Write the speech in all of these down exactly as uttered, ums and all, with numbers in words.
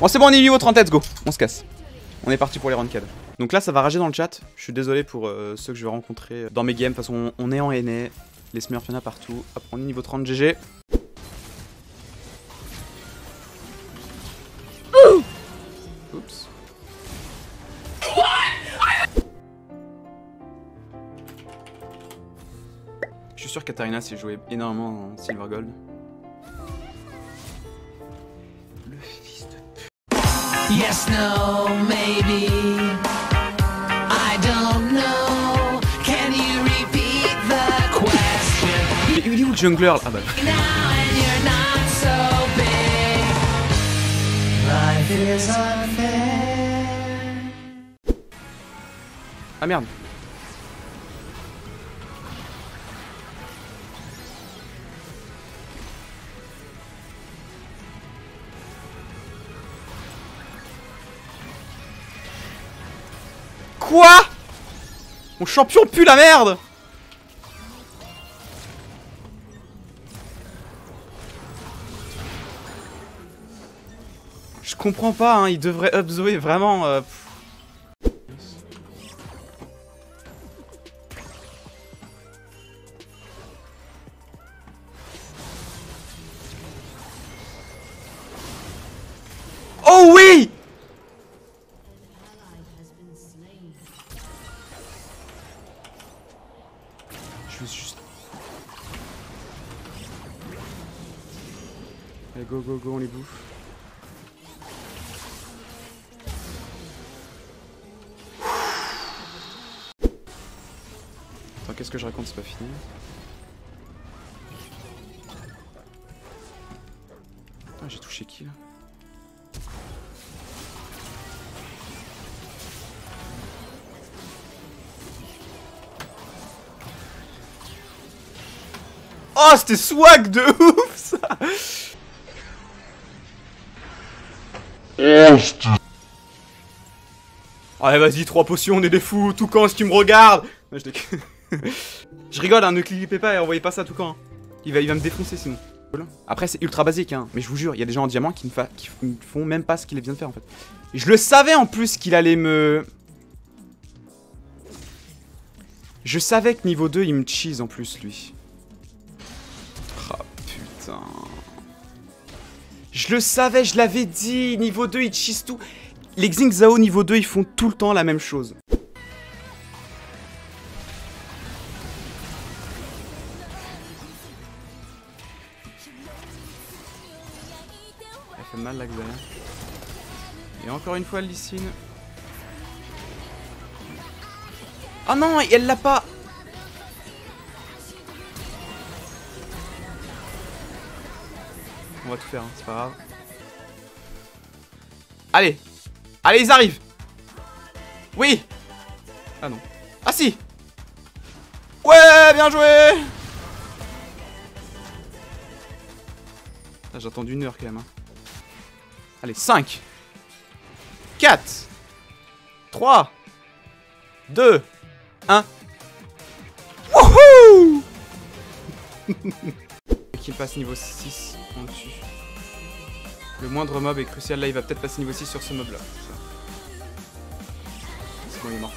Bon, c'est bon, on est niveau trente, let's go. On se casse. On est parti pour les ranked. Donc là, ça va rager dans le chat. Je suis désolé pour euh, ceux que je vais rencontrer dans mes games. De toute façon, on est en N A. Les smurfs, il y en a partout. Hop, on est niveau trente, G G. Oups. Je suis sûr que Katarina s'est jouée énormément en Silver Gold. Le fils de pute. Yes, no, maybe. I don't know. Can you repeat the question? Mais il est où le jungler là? Ah bah. Ah merde. Quoi? Mon champion pue la merde. Je comprends pas, hein, il devrait up Zoé vraiment. Euh... Oh oui! Je veux juste. Allez, go, go, go, on les bouffe. Qu'est-ce que je raconte, c'est pas fini. Ah, j'ai touché qui là? Oh, c'était swag de ouf ça. Allez, vas-y, trois potions, on est des fous. Toucan, est-ce que tu me regardes? Ouais, je déconne. Je rigole, hein, ne cliquez pas et envoyez pas ça à Toucan. Il va, il va me défoncer sinon. Après c'est ultra basique, hein, mais je vous jure, il y a des gens en diamant qui ne qui font même pas ce qu'il vient de faire en fait. Et je le savais en plus qu'il allait me... Je savais que niveau deux il me cheese en plus lui. Ah oh, putain. Je le savais, je l'avais dit, niveau deux il cheese tout. Les Xin Zhao niveau deux ils font tout le temps la même chose. Mal la Xana. Et encore une fois Lissine. Ah non, elle l'a pas. On va tout faire, hein, c'est pas grave. Allez. Allez, ils arrivent. Oui. Ah non. Ah si. Ouais, bien joué. J'ai attendu une heure quand même, hein. Allez, cinq, quatre, trois, deux, un. Wouhou. Qu'il passe niveau six en dessus. Le moindre mob est crucial. Là, il va peut-être passer niveau six sur ce mob-là. C'est bon, il est mort.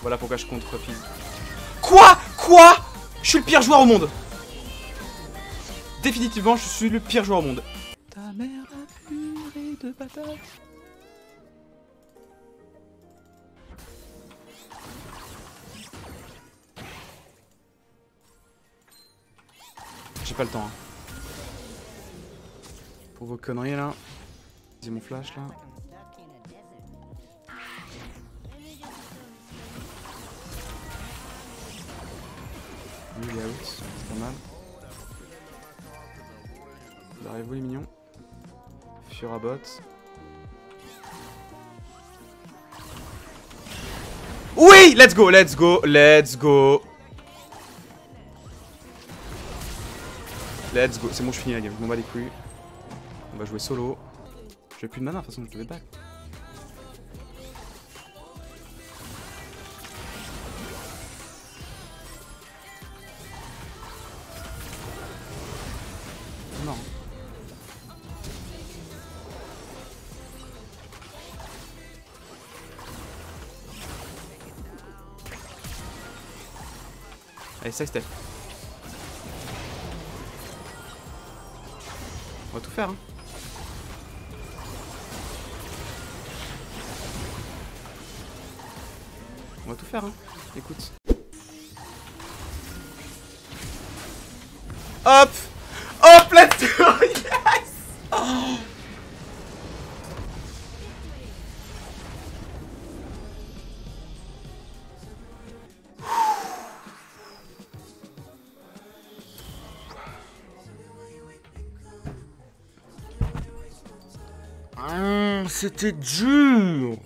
Voilà pourquoi je contre Fizz. Quoi? Quoi? Je suis le pire joueur au monde. Définitivement, je suis le pire joueur au monde. Ta mère a purée de patates. J'ai pas le temps, hein. Pour vos conneries là. J'ai mon flash là. Lui il est out, c'est pas mal. Vous arrivez vous les mignons. Fiora bot. Oui, let's go, let's go, let's go. Let's go, c'est bon, je finis la game, je m'en bats les couilles. On va jouer solo. J'ai plus de mana, de toute façon, je devais back. Non. Allez, side step. On va tout faire, hein. On va tout faire, hein. Écoute. Hop! Hop, let's go! Yes! Oh. Mmh, c'était dur!